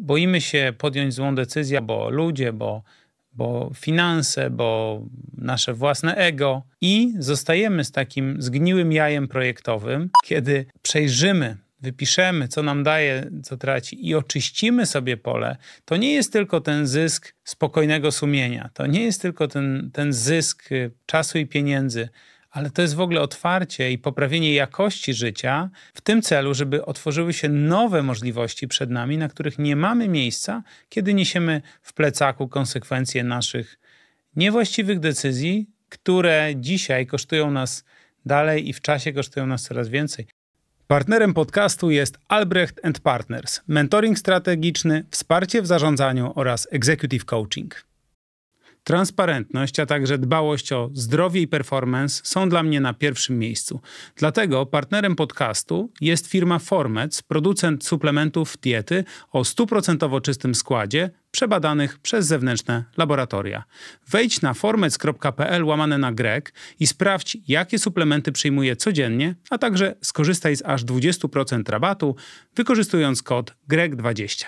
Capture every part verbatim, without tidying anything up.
boimy się podjąć złą decyzję, bo ludzie, bo, bo finanse, bo nasze własne ego i zostajemy z takim zgniłym jajem projektowym, kiedy przejrzymy, wypiszemy, co nam daje, co traci i oczyścimy sobie pole, to nie jest tylko ten zysk spokojnego sumienia, to nie jest tylko ten, ten zysk czasu i pieniędzy, ale to jest w ogóle otwarcie i poprawienie jakości życia w tym celu, żeby otworzyły się nowe możliwości przed nami, na których nie mamy miejsca, kiedy niesiemy w plecaku konsekwencje naszych niewłaściwych decyzji, które dzisiaj kosztują nas dalej i w czasie kosztują nas coraz więcej. Partnerem podcastu jest Albrecht and Partners, mentoring strategiczny, wsparcie w zarządzaniu oraz executive coaching. Transparentność, a także dbałość o zdrowie i performance są dla mnie na pierwszym miejscu. Dlatego partnerem podcastu jest firma Formeds, producent suplementów diety o stuprocentowo czystym składzie, przebadanych przez zewnętrzne laboratoria. Wejdź na formeds kropka pl łamane na greg i sprawdź, jakie suplementy przyjmuję codziennie, a także skorzystaj z aż dwudziestu procent rabatu, wykorzystując kod greg dwadzieścia.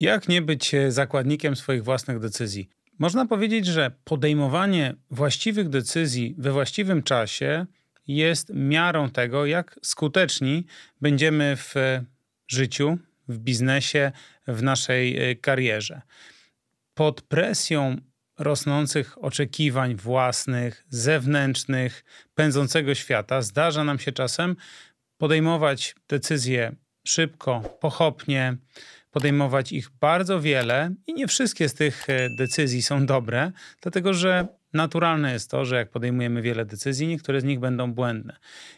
Jak nie być zakładnikiem swoich własnych decyzji? Można powiedzieć, że podejmowanie właściwych decyzji we właściwym czasie jest miarą tego, jak skuteczni będziemy w życiu, w biznesie, w naszej karierze. Pod presją rosnących oczekiwań własnych, zewnętrznych, pędzącego świata zdarza nam się czasem podejmować decyzje szybko, pochopnie, podejmować ich bardzo wiele i nie wszystkie z tych decyzji są dobre, dlatego że naturalne jest to, że jak podejmujemy wiele decyzji, niektóre z nich będą błędne.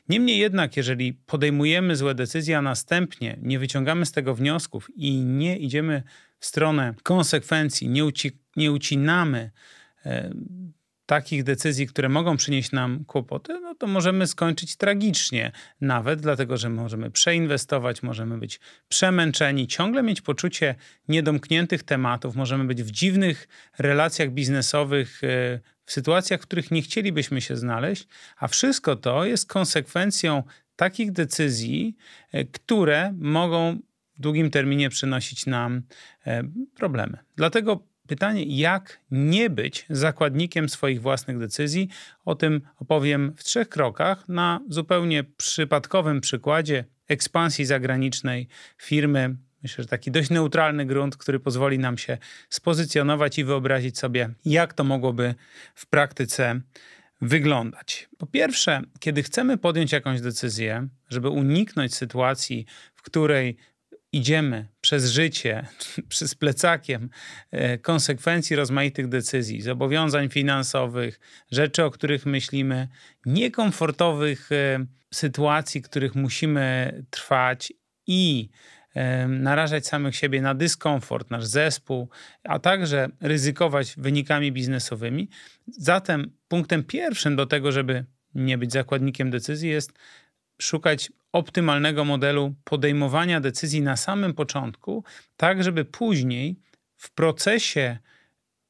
Niemniej jednak, jeżeli podejmujemy złe decyzje, a następnie nie wyciągamy z tego wniosków i nie idziemy w stronę konsekwencji, nie, uci nie ucinamy e, takich decyzji, które mogą przynieść nam kłopoty, no to możemy skończyć tragicznie. Nawet dlatego, że możemy przeinwestować, możemy być przemęczeni, ciągle mieć poczucie niedomkniętych tematów, możemy być w dziwnych relacjach biznesowych, w sytuacjach, w których nie chcielibyśmy się znaleźć, a wszystko to jest konsekwencją takich decyzji, które mogą w długim terminie przynosić nam problemy. Dlatego pytanie, jak nie być zakładnikiem swoich własnych decyzji. O tym opowiem w trzech krokach na zupełnie przypadkowym przykładzie ekspansji zagranicznej firmy. Myślę, że taki dość neutralny grunt, który pozwoli nam się spozycjonować i wyobrazić sobie, jak to mogłoby w praktyce wyglądać. Po pierwsze, kiedy chcemy podjąć jakąś decyzję, żeby uniknąć sytuacji, w której idziemy przez życie, z plecakiem konsekwencji rozmaitych decyzji, zobowiązań finansowych, rzeczy, o których myślimy, niekomfortowych sytuacji, których musimy trwać i narażać samych siebie na dyskomfort, nasz zespół, a także ryzykować wynikami biznesowymi. Zatem punktem pierwszym do tego, żeby nie być zakładnikiem decyzji, jest szukać optymalnego modelu podejmowania decyzji na samym początku, tak żeby później w procesie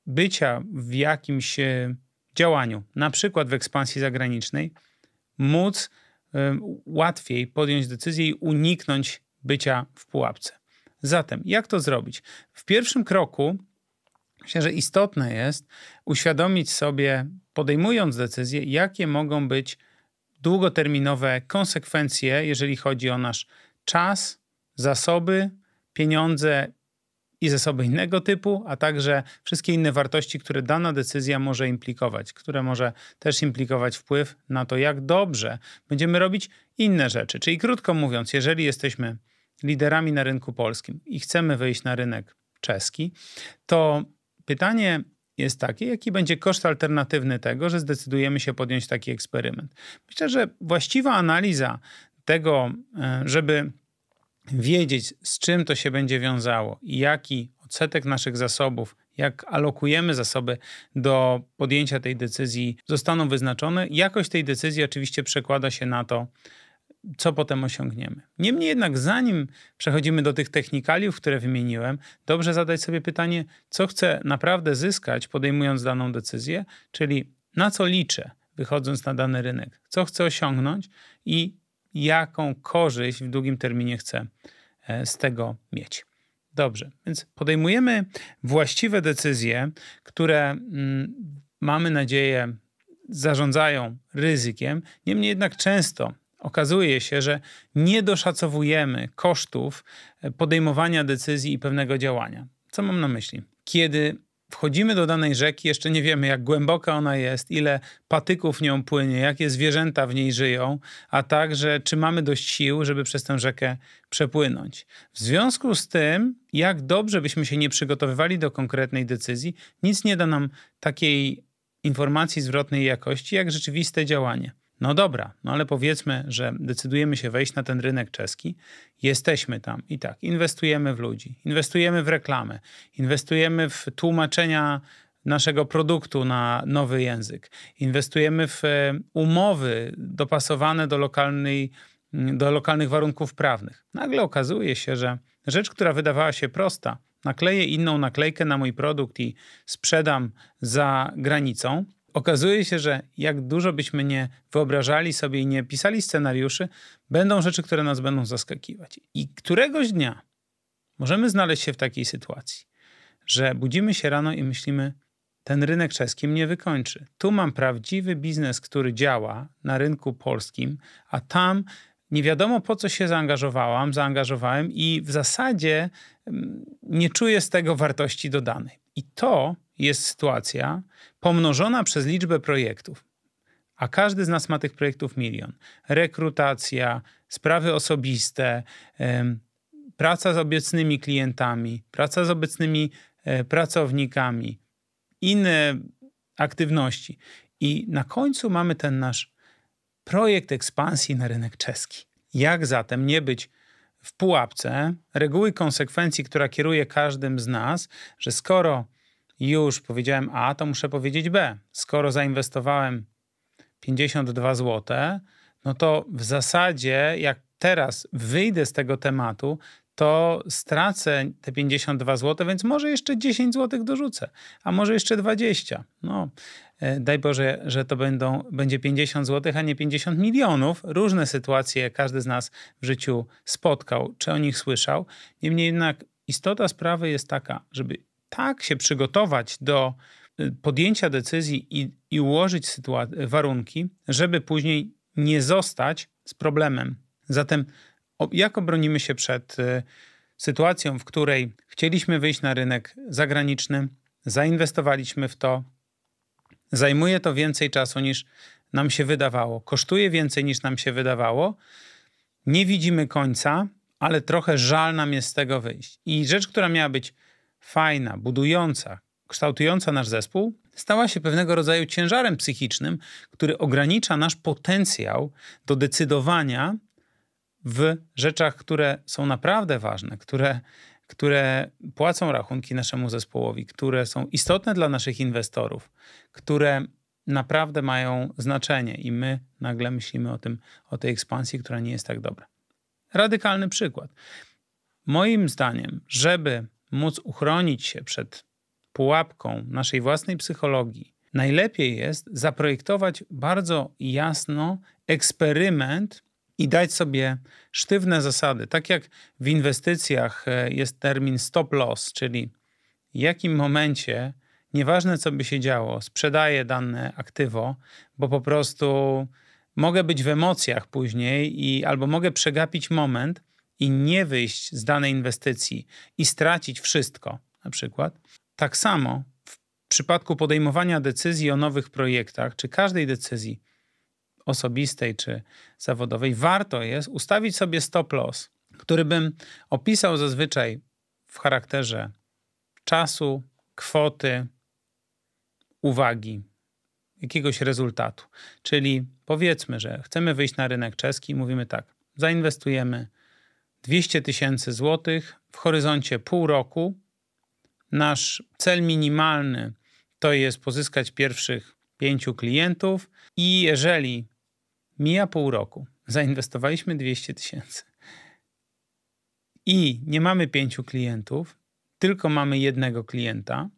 bycia w jakimś działaniu, na przykład w ekspansji zagranicznej, móc łatwiej podjąć decyzję i uniknąć bycia w pułapce. Zatem, jak to zrobić? W pierwszym kroku myślę, że istotne jest uświadomić sobie, podejmując decyzję, jakie mogą być długoterminowe konsekwencje, jeżeli chodzi o nasz czas, zasoby, pieniądze i zasoby innego typu, a także wszystkie inne wartości, które dana decyzja może implikować, które może też implikować wpływ na to, jak dobrze będziemy robić inne rzeczy. Czyli krótko mówiąc, jeżeli jesteśmy liderami na rynku polskim i chcemy wyjść na rynek czeski, to pytanie jest takie, jaki będzie koszt alternatywny tego, że zdecydujemy się podjąć taki eksperyment. Myślę, że właściwa analiza tego, żeby wiedzieć, z czym to się będzie wiązało i jaki odsetek naszych zasobów, jak alokujemy zasoby do podjęcia tej decyzji, zostaną wyznaczone. Jakość tej decyzji oczywiście przekłada się na to, co potem osiągniemy. Niemniej jednak, zanim przechodzimy do tych technikaliów, które wymieniłem, dobrze zadać sobie pytanie, co chcę naprawdę zyskać, podejmując daną decyzję, czyli na co liczę, wychodząc na dany rynek, co chcę osiągnąć i jaką korzyść w długim terminie chcę z tego mieć. Dobrze, więc podejmujemy właściwe decyzje, które mm, mamy nadzieję zarządzają ryzykiem, niemniej jednak często okazuje się, że nie doszacowujemy kosztów podejmowania decyzji i pewnego działania. Co mam na myśli? Kiedy wchodzimy do danej rzeki, jeszcze nie wiemy, jak głęboka ona jest, ile patyków nią płynie, jakie zwierzęta w niej żyją, a także czy mamy dość sił, żeby przez tę rzekę przepłynąć. W związku z tym, jak dobrze byśmy się nie przygotowywali do konkretnej decyzji, nic nie da nam takiej informacji zwrotnej jakości, jak rzeczywiste działanie. No dobra, no ale powiedzmy, że decydujemy się wejść na ten rynek czeski, jesteśmy tam i tak, inwestujemy w ludzi, inwestujemy w reklamę, inwestujemy w tłumaczenia naszego produktu na nowy język, inwestujemy w umowy dopasowane do lokalnej, do lokalnych warunków prawnych. Nagle okazuje się, że rzecz, która wydawała się prosta, nakleję inną naklejkę na mój produkt i sprzedam za granicą, okazuje się, że jak dużo byśmy nie wyobrażali sobie i nie pisali scenariuszy, będą rzeczy, które nas będą zaskakiwać. I któregoś dnia możemy znaleźć się w takiej sytuacji, że budzimy się rano i myślimy, ten rynek czeski mnie wykończy. Tu mam prawdziwy biznes, który działa na rynku polskim, a tam nie wiadomo po co się zaangażowałam, zaangażowałem i w zasadzie nie czuję z tego wartości dodanej. I to jest sytuacja pomnożona przez liczbę projektów, a każdy z nas ma tych projektów milion. Rekrutacja, sprawy osobiste, praca z obecnymi klientami, praca z obecnymi pracownikami, inne aktywności. I na końcu mamy ten nasz projekt ekspansji na rynek czeski. Jak zatem nie być w pułapce reguły konsekwencji, która kieruje każdym z nas, że skoro już powiedziałem A, to muszę powiedzieć B. Skoro zainwestowałem pięćdziesiąt dwa złote, no to w zasadzie jak teraz wyjdę z tego tematu, to stracę te pięćdziesiąt dwa złote, więc może jeszcze dziesięć złotych dorzucę, a może jeszcze dwadzieścia. No, daj Boże, że to będą, będzie pięćdziesiąt złotych, a nie pięćdziesiąt milionów. Różne sytuacje każdy z nas w życiu spotkał, czy o nich słyszał. Niemniej jednak istota sprawy jest taka, żeby tak się przygotować do podjęcia decyzji i, i ułożyć warunki, żeby później nie zostać z problemem. Zatem jak obronimy się przed y, sytuacją, w której chcieliśmy wyjść na rynek zagraniczny, zainwestowaliśmy w to, zajmuje to więcej czasu niż nam się wydawało, kosztuje więcej niż nam się wydawało, nie widzimy końca, ale trochę żal nam jest z tego wyjść. I rzecz, która miała być fajna, budująca, kształtująca nasz zespół, stała się pewnego rodzaju ciężarem psychicznym, który ogranicza nasz potencjał do decydowania w rzeczach, które są naprawdę ważne, które, które płacą rachunki naszemu zespołowi, które są istotne dla naszych inwestorów, które naprawdę mają znaczenie i my nagle myślimy o tym, o tej ekspansji, która nie jest tak dobra. Radykalny przykład. Moim zdaniem, żeby móc uchronić się przed pułapką naszej własnej psychologii, najlepiej jest zaprojektować bardzo jasno eksperyment i dać sobie sztywne zasady. Tak jak w inwestycjach jest termin stop loss, czyli w jakim momencie, nieważne co by się działo, sprzedaję dane aktywo, bo po prostu mogę być w emocjach później i albo mogę przegapić moment i nie wyjść z danej inwestycji i stracić wszystko na przykład. Tak samo w przypadku podejmowania decyzji o nowych projektach, czy każdej decyzji osobistej czy zawodowej, warto jest ustawić sobie stop loss, który bym opisał zazwyczaj w charakterze czasu, kwoty, uwagi, jakiegoś rezultatu. Czyli powiedzmy, że chcemy wyjść na rynek czeski i mówimy tak, zainwestujemy dwieście tysięcy złotych w horyzoncie pół roku. Nasz cel minimalny to jest pozyskać pierwszych pięciu klientów i jeżeli mija pół roku. zainwestowaliśmy dwieście tysięcy i nie mamy pięciu klientów, tylko mamy jednego klienta,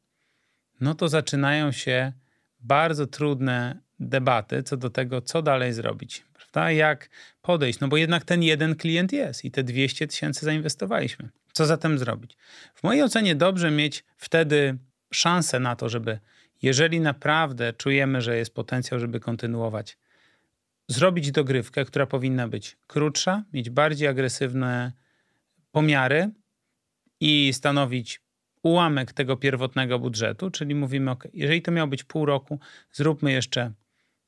no to zaczynają się bardzo trudne debaty co do tego, co dalej zrobić, prawda? Jak podejść? No bo jednak ten jeden klient jest i te dwieście tysięcy zainwestowaliśmy. Co zatem zrobić? W mojej ocenie dobrze mieć wtedy szansę na to, żeby, jeżeli naprawdę czujemy, że jest potencjał, żeby kontynuować, zrobić dogrywkę, która powinna być krótsza, mieć bardziej agresywne pomiary i stanowić ułamek tego pierwotnego budżetu, czyli mówimy, ok, jeżeli to miało być pół roku, zróbmy jeszcze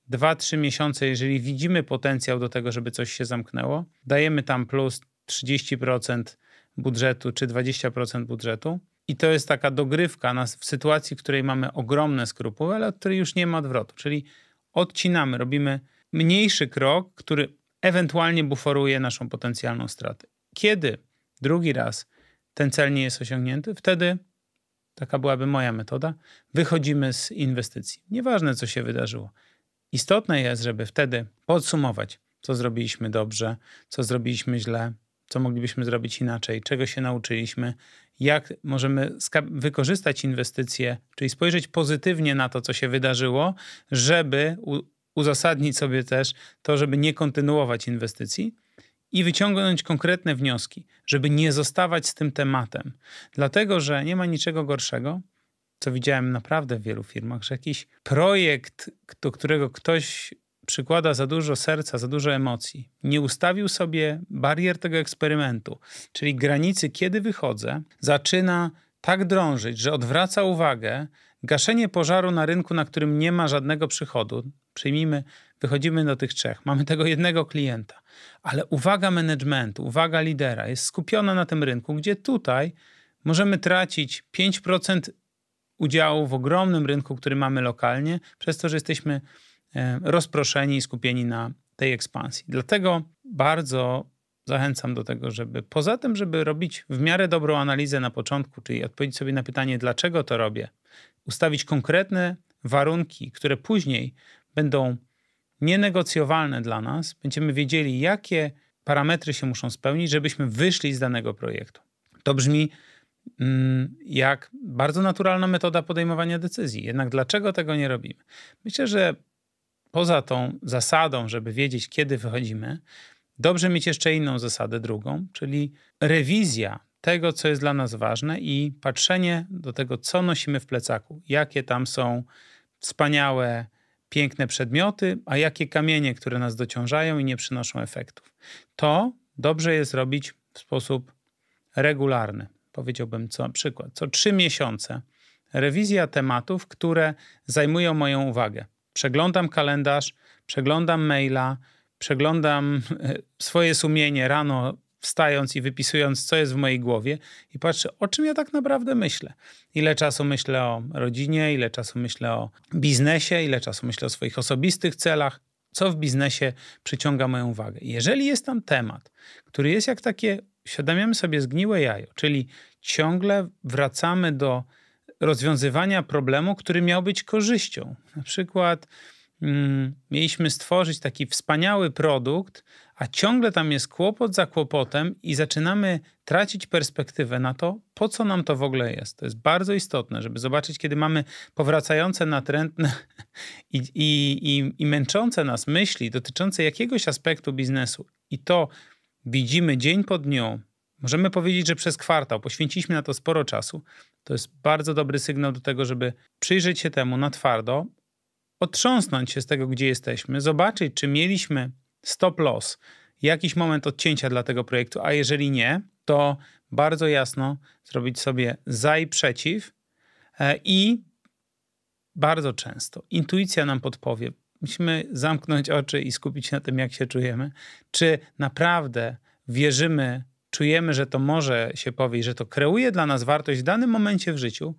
dwa, trzy miesiące, jeżeli widzimy potencjał do tego, żeby coś się zamknęło, dajemy tam plus trzydzieści procent budżetu czy dwadzieścia procent budżetu i to jest taka dogrywka nas w sytuacji, w której mamy ogromne skrupuły, ale od której już nie ma odwrotu, czyli odcinamy, robimy mniejszy krok, który ewentualnie buforuje naszą potencjalną stratę. Kiedy drugi raz ten cel nie jest osiągnięty, wtedy, taka byłaby moja metoda, wychodzimy z inwestycji. Nieważne, co się wydarzyło. Istotne jest, żeby wtedy podsumować, co zrobiliśmy dobrze, co zrobiliśmy źle, co moglibyśmy zrobić inaczej, czego się nauczyliśmy, jak możemy wykorzystać inwestycje, czyli spojrzeć pozytywnie na to, co się wydarzyło, żeby uzasadnić sobie też to, żeby nie kontynuować inwestycji i wyciągnąć konkretne wnioski, żeby nie zostawać z tym tematem. Dlatego, że nie ma niczego gorszego, co widziałem naprawdę w wielu firmach, że jakiś projekt, do którego ktoś przykłada za dużo serca, za dużo emocji, nie ustawił sobie barier tego eksperymentu, czyli granicy, kiedy wychodzę, zaczyna tak drążyć, że odwraca uwagę. Gaszenie pożaru na rynku, na którym nie ma żadnego przychodu, przyjmijmy, wychodzimy do tych trzech, mamy tego jednego klienta, ale uwaga managementu, uwaga lidera jest skupiona na tym rynku, gdzie tutaj możemy tracić pięć procent udziału w ogromnym rynku, który mamy lokalnie, przez to, że jesteśmy rozproszeni i skupieni na tej ekspansji. Dlatego bardzo zachęcam do tego, żeby poza tym, żeby robić w miarę dobrą analizę na początku, czyli odpowiedzieć sobie na pytanie, dlaczego to robię, ustawić konkretne warunki, które później będą nienegocjowalne dla nas, będziemy wiedzieli, jakie parametry się muszą spełnić, żebyśmy wyszli z danego projektu. To brzmi mm, jak bardzo naturalna metoda podejmowania decyzji. Jednak dlaczego tego nie robimy? Myślę, że poza tą zasadą, żeby wiedzieć, kiedy wychodzimy, dobrze mieć jeszcze inną zasadę, drugą, czyli rewizja tego, co jest dla nas ważne i patrzenie do tego, co nosimy w plecaku. Jakie tam są wspaniałe, piękne przedmioty, a jakie kamienie, które nas dociążają i nie przynoszą efektów. To dobrze jest robić w sposób regularny. Powiedziałbym co, na przykład co trzy miesiące rewizja tematów, które zajmują moją uwagę. Przeglądam kalendarz, przeglądam maila, przeglądam swoje sumienie rano, wstając i wypisując, co jest w mojej głowie i patrzę, o czym ja tak naprawdę myślę. Ile czasu myślę o rodzinie, ile czasu myślę o biznesie, ile czasu myślę o swoich osobistych celach, co w biznesie przyciąga moją uwagę. Jeżeli jest tam temat, który jest jak takie, uświadamiamy sobie zgniłe jajo, czyli ciągle wracamy do rozwiązywania problemu, który miał być korzyścią. Na przykład mm, mieliśmy stworzyć taki wspaniały produkt, a ciągle tam jest kłopot za kłopotem i zaczynamy tracić perspektywę na to, po co nam to w ogóle jest. To jest bardzo istotne, żeby zobaczyć, kiedy mamy powracające, natrętne i, i, i, i męczące nas myśli dotyczące jakiegoś aspektu biznesu. I to widzimy dzień po dniu. Możemy powiedzieć, że przez kwartał poświęciliśmy na to sporo czasu. To jest bardzo dobry sygnał do tego, żeby przyjrzeć się temu na twardo, otrząsnąć się z tego, gdzie jesteśmy, zobaczyć, czy mieliśmy stop loss, jakiś moment odcięcia dla tego projektu, a jeżeli nie, to bardzo jasno zrobić sobie za i przeciw i bardzo często intuicja nam podpowie. Musimy zamknąć oczy i skupić się na tym, jak się czujemy. Czy naprawdę wierzymy, czujemy, że to może się powieść, że to kreuje dla nas wartość w danym momencie w życiu,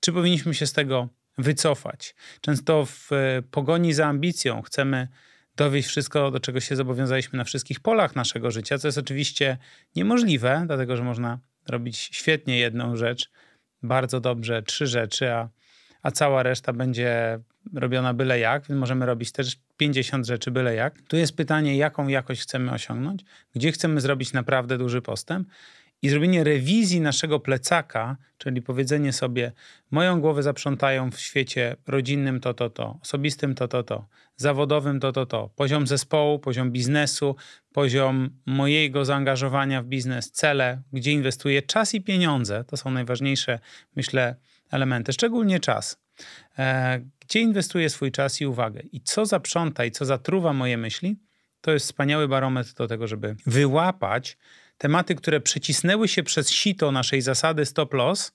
czy powinniśmy się z tego wycofać? Często w pogoni za ambicją chcemy dowieść wszystko, do czego się zobowiązaliśmy na wszystkich polach naszego życia, co jest oczywiście niemożliwe, dlatego że można robić świetnie jedną rzecz, bardzo dobrze trzy rzeczy, a, a cała reszta będzie robiona byle jak, możemy robić też pięćdziesiąt rzeczy byle jak. Tu jest pytanie, jaką jakość chcemy osiągnąć, gdzie chcemy zrobić naprawdę duży postęp i zrobienie rewizji naszego plecaka, czyli powiedzenie sobie, moją głowę zaprzątają w świecie rodzinnym to, to, to, osobistym to, to, to, zawodowym to, to, to, poziom zespołu, poziom biznesu, poziom mojego zaangażowania w biznes, cele, gdzie inwestuję czas i pieniądze, to są najważniejsze, myślę, elementy, szczególnie czas. Gdzie inwestuję swój czas i uwagę i co zaprząta i co zatruwa moje myśli, to jest wspaniały barometr do tego, żeby wyłapać tematy, które przecisnęły się przez sito naszej zasady stop loss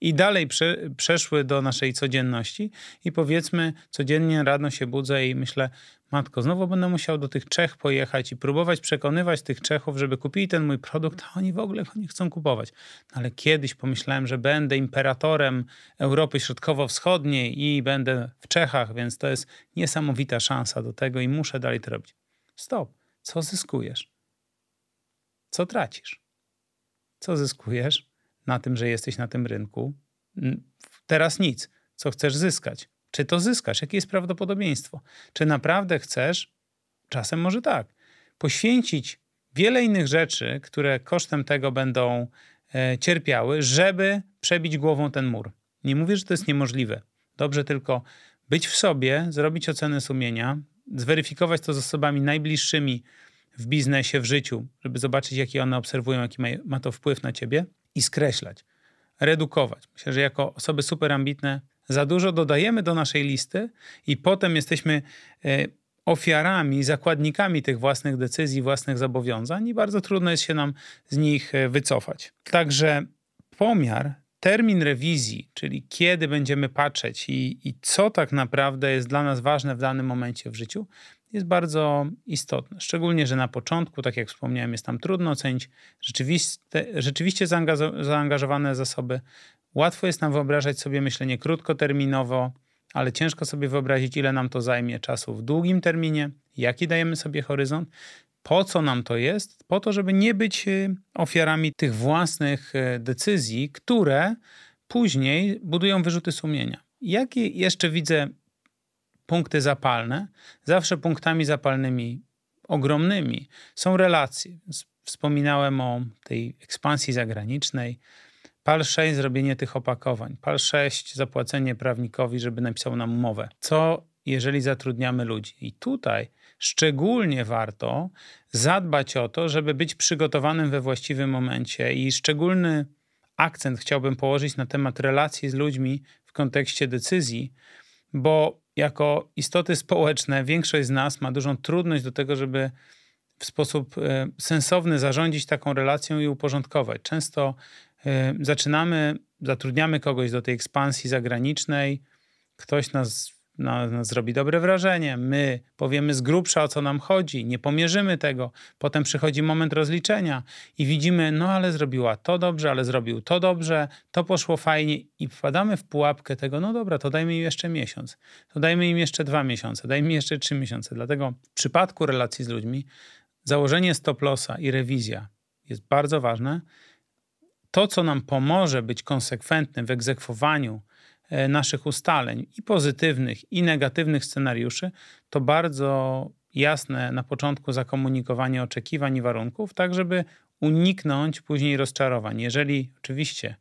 i dalej prze, przeszły do naszej codzienności i powiedzmy codziennie rano się budzę i myślę, matko, znowu będę musiał do tych Czech pojechać i próbować przekonywać tych Czechów, żeby kupili ten mój produkt, a oni w ogóle go nie chcą kupować. No ale kiedyś pomyślałem, że będę imperatorem Europy Środkowo-Wschodniej i będę w Czechach, więc to jest niesamowita szansa do tego i muszę dalej to robić. Stop. Co zyskujesz? Co tracisz? Co zyskujesz na tym, że jesteś na tym rynku? Teraz nic. Co chcesz zyskać? Czy to zyskasz? Jakie jest prawdopodobieństwo? Czy naprawdę chcesz, czasem może tak, poświęcić wiele innych rzeczy, które kosztem tego będą e, cierpiały, żeby przebić głową ten mur. Nie mówię, że to jest niemożliwe. Dobrze tylko być w sobie, zrobić ocenę sumienia, zweryfikować to z osobami najbliższymi w biznesie, w życiu, żeby zobaczyć, jakie one obserwują, jaki ma, ma to wpływ na ciebie i skreślać, redukować. Myślę, że jako osoby super ambitne za dużo dodajemy do naszej listy i potem jesteśmy ofiarami, zakładnikami tych własnych decyzji, własnych zobowiązań i bardzo trudno jest się nam z nich wycofać. Także pomiar, termin rewizji, czyli kiedy będziemy patrzeć i, i co tak naprawdę jest dla nas ważne w danym momencie w życiu, jest bardzo istotne. Szczególnie, że na początku, tak jak wspomniałem, jest tam trudno ocenić rzeczywiście, rzeczywiście zaangażowane zasoby. Łatwo jest nam wyobrażać sobie myślenie krótkoterminowo, ale ciężko sobie wyobrazić, ile nam to zajmie czasu w długim terminie, jaki dajemy sobie horyzont, po co nam to jest, po to, żeby nie być ofiarami tych własnych decyzji, które później budują wyrzuty sumienia. Jakie jeszcze widzę punkty zapalne? Zawsze punktami zapalnymi ogromnymi są relacje. Wspominałem o tej ekspansji zagranicznej, Pal sześć zrobienie tych opakowań. Pal sześć zapłacenie prawnikowi, żeby napisał nam umowę. Co jeżeli zatrudniamy ludzi? I tutaj szczególnie warto zadbać o to, żeby być przygotowanym we właściwym momencie i szczególny akcent chciałbym położyć na temat relacji z ludźmi w kontekście decyzji, bo jako istoty społeczne większość z nas ma dużą trudność do tego, żeby w sposób sensowny zarządzić taką relacją i uporządkować. Często zaczynamy, zatrudniamy kogoś do tej ekspansji zagranicznej, ktoś nas, nas, nas zrobi dobre wrażenie, my powiemy z grubsza, o co nam chodzi, nie pomierzymy tego, potem przychodzi moment rozliczenia i widzimy, no ale zrobiła to dobrze, ale zrobił to dobrze, to poszło fajnie i wpadamy w pułapkę tego, no dobra, to dajmy im jeszcze miesiąc, to dajmy im jeszcze dwa miesiące, dajmy im jeszcze trzy miesiące. Dlatego w przypadku relacji z ludźmi założenie stop lossa i rewizja jest bardzo ważne. To, co nam pomoże być konsekwentnym w egzekwowaniu naszych ustaleń i pozytywnych, i negatywnych scenariuszy, to bardzo jasne na początku zakomunikowanie oczekiwań i warunków, tak żeby uniknąć później rozczarowań. Jeżeli oczywiście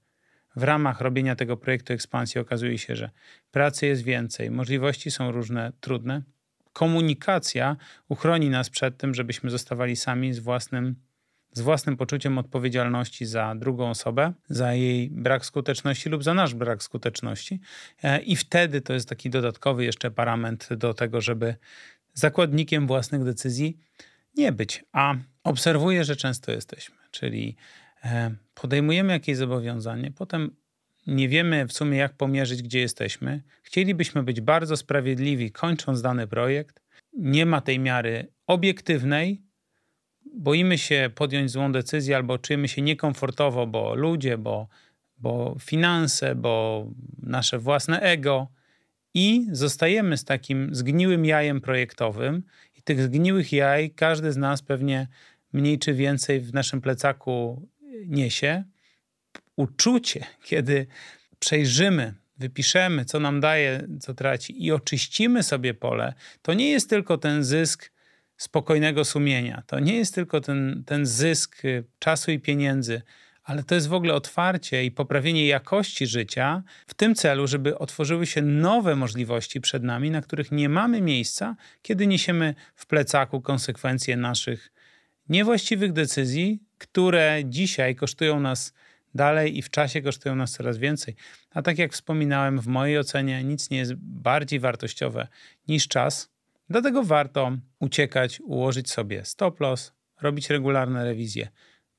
w ramach robienia tego projektu ekspansji okazuje się, że pracy jest więcej, możliwości są różne, trudne, komunikacja uchroni nas przed tym, żebyśmy zostawali sami z własnym z własnym poczuciem odpowiedzialności za drugą osobę, za jej brak skuteczności lub za nasz brak skuteczności. I wtedy to jest taki dodatkowy jeszcze parametr do tego, żeby zakładnikiem własnych decyzji nie być. A obserwuję, że często jesteśmy, czyli podejmujemy jakieś zobowiązanie, potem nie wiemy w sumie jak pomierzyć, gdzie jesteśmy. Chcielibyśmy być bardzo sprawiedliwi, kończąc dany projekt. Nie ma tej miary obiektywnej, boimy się podjąć złą decyzję albo czujemy się niekomfortowo, bo ludzie, bo, bo finanse, bo nasze własne ego i zostajemy z takim zgniłym jajem projektowym i tych zgniłych jaj każdy z nas pewnie mniej czy więcej w naszym plecaku niesie. Uczucie, kiedy przejrzymy wypiszemy, co nam daje, co traci i oczyścimy sobie pole, to nie jest tylko ten zysk spokojnego sumienia, to nie jest tylko ten, ten zysk czasu i pieniędzy, ale to jest w ogóle otwarcie i poprawienie jakości życia w tym celu, żeby otworzyły się nowe możliwości przed nami, na których nie mamy miejsca, kiedy niesiemy w plecaku konsekwencje naszych niewłaściwych decyzji, które dzisiaj kosztują nas dalej i w czasie kosztują nas coraz więcej. A tak jak wspominałem, w mojej ocenie nic nie jest bardziej wartościowe niż czas. Dlatego warto uciekać, ułożyć sobie stop loss, robić regularne rewizje,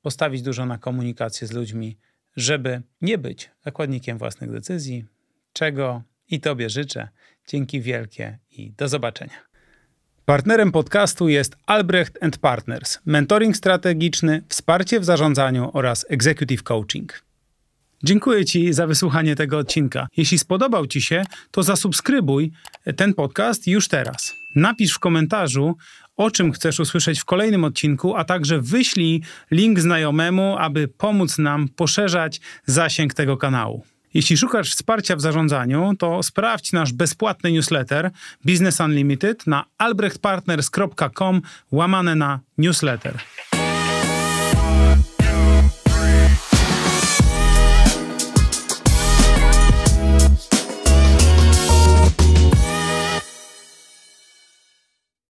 postawić dużo na komunikację z ludźmi, żeby nie być zakładnikiem własnych decyzji, czego i Tobie życzę. Dzięki wielkie i do zobaczenia. Partnerem podcastu jest Albrecht and Partners, mentoring strategiczny, wsparcie w zarządzaniu oraz executive coaching. Dziękuję Ci za wysłuchanie tego odcinka. Jeśli spodobał Ci się, to zasubskrybuj ten podcast już teraz. Napisz w komentarzu, o czym chcesz usłyszeć w kolejnym odcinku, a także wyślij link znajomemu, aby pomóc nam poszerzać zasięg tego kanału. Jeśli szukasz wsparcia w zarządzaniu, to sprawdź nasz bezpłatny newsletter Business Unlimited na albrechtpartners kropka com łamane na newsletter.